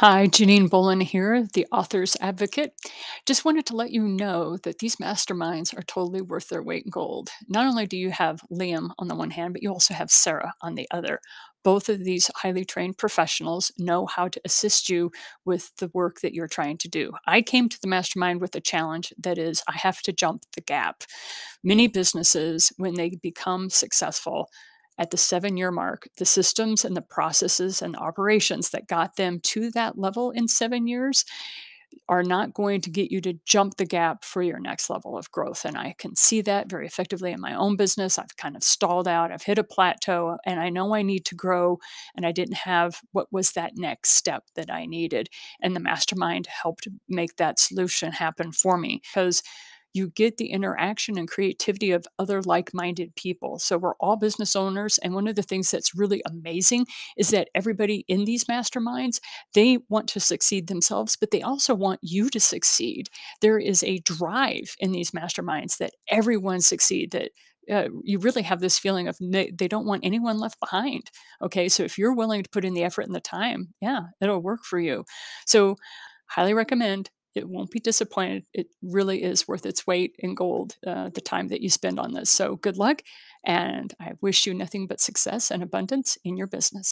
Hi, Janine Bolon here, the author's advocate. Just wanted to let you know that these masterminds are totally worth their weight in gold. Not only do you have Liam on the one hand, but you also have Sarah on the other. Both of these highly trained professionals know how to assist you with the work that you're trying to do. I came to the mastermind with a challenge that is, I have to jump the gap. Many businesses, when they become successful, at the 7-year mark, the systems and the processes and operations that got them to that level in 7 years are not going to get you to jump the gap for your next level of growth. And I can see that very effectively in my own business. I've kind of stalled out. I've hit a plateau and I know I need to grow and I didn't have what was that next step that I needed. And the mastermind helped make that solution happen for me because you get the interaction and creativity of other like-minded people. So we're all business owners. And one of the things that's really amazing is that everybody in these masterminds, they want to succeed themselves, but they also want you to succeed. There is a drive in these masterminds that everyone succeed, that you really have this feeling of they don't want anyone left behind. Okay, so if you're willing to put in the effort and the time, yeah, it'll work for you. So highly recommend. It won't be disappointed. It really is worth its weight in gold, the time that you spend on this. So good luck, and I wish you nothing but success and abundance in your business.